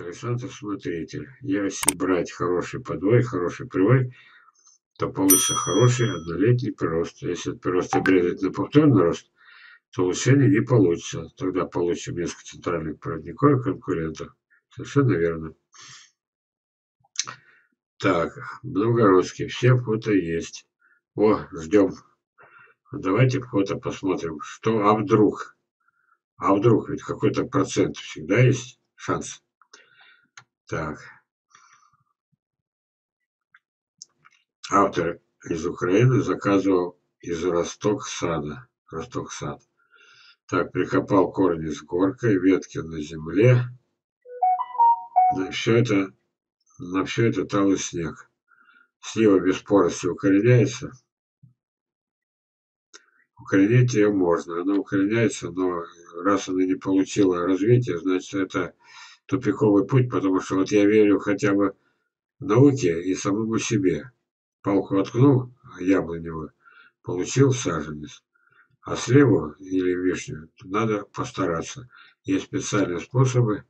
Александр смотритель. Если брать хороший подвой, хороший привой, то получится хороший однолетний прирост. Если этот прирост обрезать на повторный рост, то улучшение не получится. Тогда получим несколько центральных проводников и конкурентов. Совершенно верно. Так, Новгородский. Все фото есть. О, ждем. Давайте фото посмотрим. Что, а вдруг? А вдруг? Ведь какой-то процент всегда есть шанс. Так. Автор из Украины заказывал из Росток-Сада. Росток-Сад. Так, прикопал корни с горкой, ветки на земле. На все это талый снег. Слива без порости укореняется. Укоренить ее можно. Она укореняется, но раз она не получила развития, значит, это тупиковый путь, потому что вот я верю хотя бы науке и самому себе. Палку воткнул яблоневую, получил саженец. А сливу или вишню надо постараться. Есть специальные способы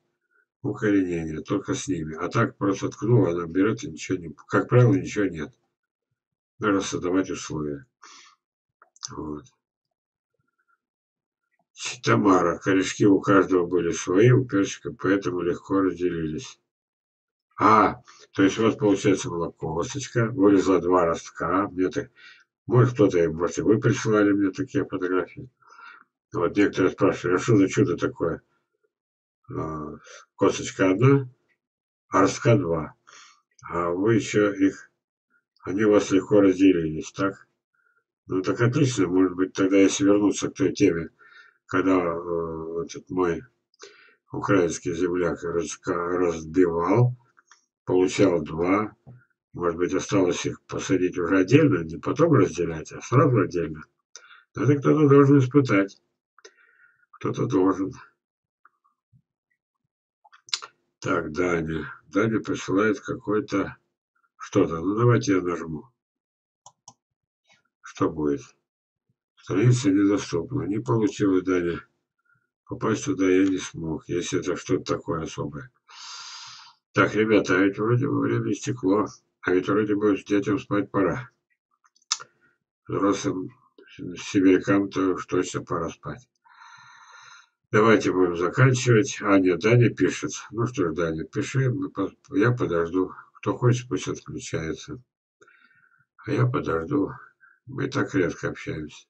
укоренения, только с ними. А так просто ткнул, она берет и ничего не... Как правило, ничего нет. Надо создавать условия. Вот. Тамара. Корешки у каждого были свои, у персика, поэтому легко разделились. А, то есть вот получается была косточка, вылезла два ростка. Мне так, может кто-то, может и вы присылали мне такие фотографии. Вот некоторые спрашивают, а что за чудо такое? Косточка одна, а ростка два. А вы еще их, они у вас легко разделились, так? Ну так отлично, может быть тогда если вернуться к той теме, когда этот мой украинский земляк разбивал, получал два, может быть осталось их посадить уже отдельно, не потом разделять, а сразу отдельно. Это кто-то должен испытать, кто-то должен. Так, Даня. Даня присылает какой-то что-то. Ну давайте я нажму. Что будет? Страница недоступна. Не получилось, Даня. Попасть туда я не смог, если это что-то такое особое. Так, ребята, а ведь вроде бы время истекло. А ведь вроде бы детям спать пора. Взрослым сибирякам-то уж точно пора спать. Давайте будем заканчивать. Аня, Даня пишет. Ну что ж, Даня, пиши. Я подожду. Кто хочет, пусть отключается. А я подожду. Мы так редко общаемся.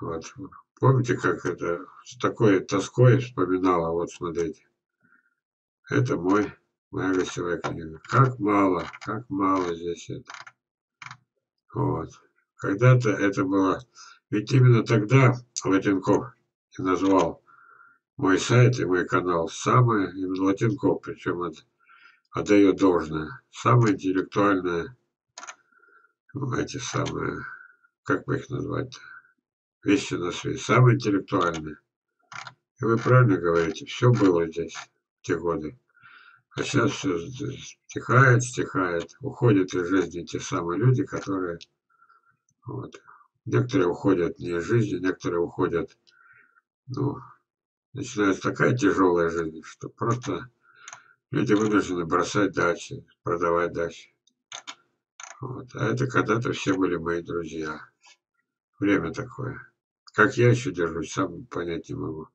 Вот. Помните, как это с такой тоской вспоминала? Вот, смотрите. Это моя гостевая книга. Как мало здесь это. Вот. Когда-то это было... Ведь именно тогда Латенков и назвал мой сайт и мой канал самое, именно Латенков, причем отдает должное, самое интеллектуальное, эти самые, как бы их назвать-то, вещи на свете, самые интеллектуальные. И вы правильно говорите, все было здесь в те годы. А сейчас все стихает, стихает, уходят из жизни те самые люди, которые... Вот, некоторые уходят не из жизни, некоторые уходят, ну, начинается такая тяжелая жизнь, что просто люди вынуждены бросать дачи, продавать дачи. Вот. А это когда-то все были мои друзья. Время такое. Как я еще держусь, сам понять не могу.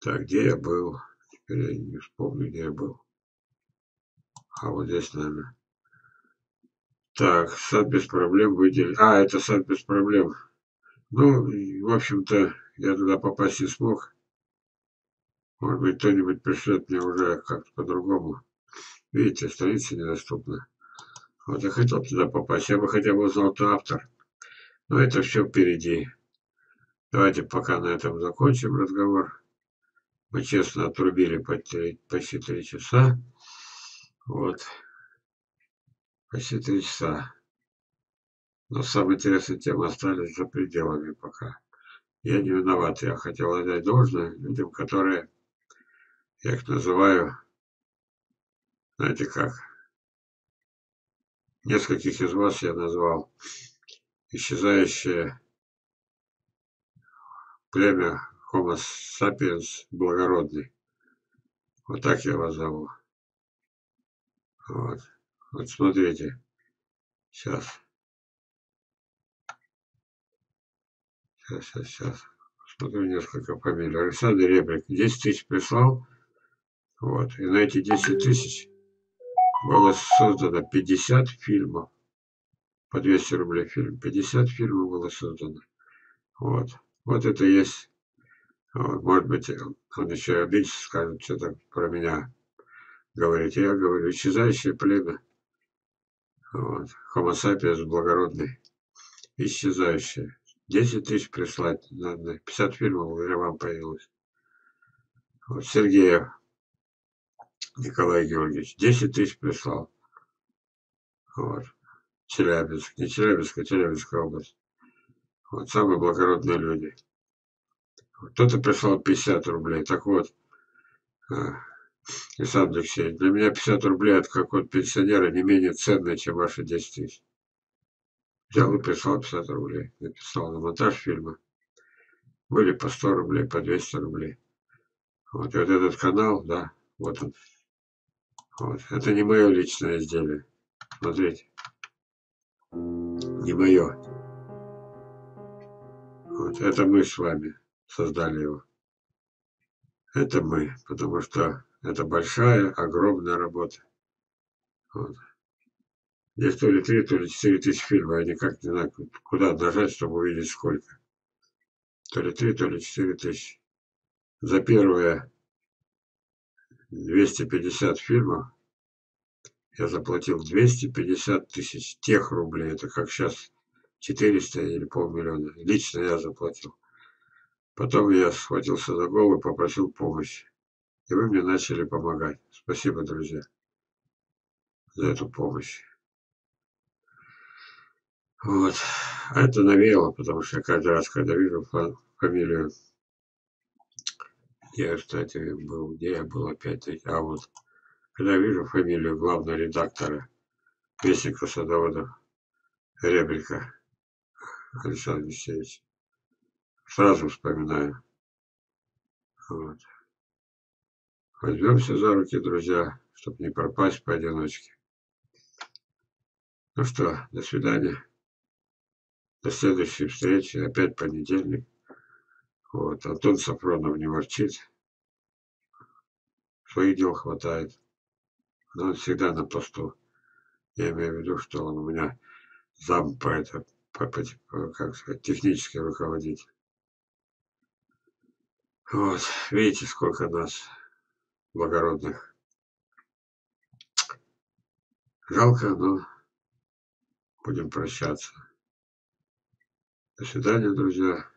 Так, где я был? Теперь я не вспомню, где я был. А вот здесь, наверное. Так, сад без проблем выделил. А, это сад без проблем. Ну, в общем-то, я туда попасть не смог. Может быть, кто-нибудь пришлет мне уже как-то по-другому. Видите, страница недоступна. Вот я хотел туда попасть. Я бы хотя бы узнал, кто автор. Но это все впереди. Давайте пока на этом закончим разговор. Мы честно отрубили почти 3 часа. Вот. Почти 3 часа. Но самые интересные темы остались за пределами пока. Я не виноват. Я хотел отдать должное людям, которые, я их называю, знаете как, нескольких из вас я назвал исчезающее племя Homo sapiens благородный. Вот так я его зову. Вот. Вот смотрите. Сейчас. Сейчас. Смотрю несколько фамилий. Александр Ребрик 10 тысяч прислал. Вот. И на эти 10 тысяч было создано 50 фильмов. По 200 рублей фильм. 50 фильмов было создано. Вот. Вот это и есть. Вот. Может быть, он еще обидится, скажет, что-то про меня говорит. Я говорю, исчезающее племя. Вот. Homo sapiens благородный. Исчезающее. 10 тысяч прислать надо. 50 фильмов, говорю, вам появилось. Вот. Сергеев Николай Георгиевич 10 тысяч прислал. Вот. Челябинск. Не Челябинск, а Челябинская область. Вот самые благородные люди. Кто-то прислал 50 рублей. Так вот, Александр Алексеевич, для меня 50 рублей от какого-то пенсионера не менее ценно, чем ваши 10 тысяч. Взял и прислал 50 рублей. Написал на монтаж фильма. Были по 100 рублей, по 200 рублей. Вот, и вот этот канал, да, вот он. Вот. Это не мое личное изделие. Смотрите. Не мое. Вот. Это мы с вами создали его. Это мы. Потому что это большая, огромная работа. Вот. Здесь то ли 3, то ли 4 тысячи фильмов. Я никак не знаю, куда нажать, чтобы увидеть сколько. То ли 3, то ли 4 тысячи. За первые 250 фильмов я заплатил 250 тысяч тех рублей. Это как сейчас 400 или полмиллиона. Лично я заплатил. Потом я схватился за голову и попросил помощи. И вы мне начали помогать. Спасибо, друзья, за эту помощь. Вот. А это навеяло, потому что я каждый раз, когда вижу фамилию, я, кстати, был, где я был опять, а вот, когда вижу фамилию главного редактора Вестника садоводов Ребрика Александра Алексеевича, сразу вспоминаю. Вот. Возьмемся за руки, друзья, чтобы не пропасть поодиночке. Ну что, до свидания. До следующей встречи. Опять понедельник. Вот. Антон Сафронов не ворчит. Своих дел хватает. Но он всегда на посту. Я имею в виду, что он у меня зам по это, как сказать, технический руководитель. Вот. Видите, сколько нас благородных. Жалко, но будем прощаться. До свидания, друзья.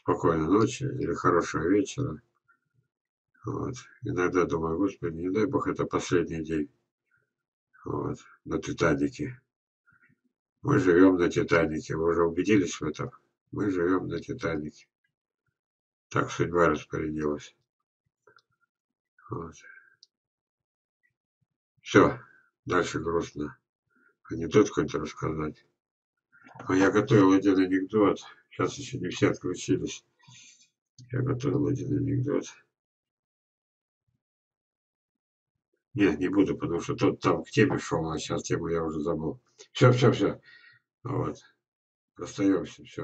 Спокойной ночи или хорошего вечера. Вот. Иногда думаю, господи, не дай бог, это последний день. Вот. На Титанике. Мы живем на Титанике. Вы уже убедились в этом? Мы живем на Титанике. Так судьба распорядилась. Вот. Все. Дальше грустно. Анекдот какой-то рассказать. Но я готовил один анекдот. Сейчас еще не все отключились. Я готовил один анекдот. Нет, не буду, потому что тот там к теме шел, а сейчас тему я уже забыл. Все. Вот. Расстаемся, все.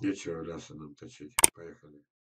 Нечего ляса нам точить. Поехали.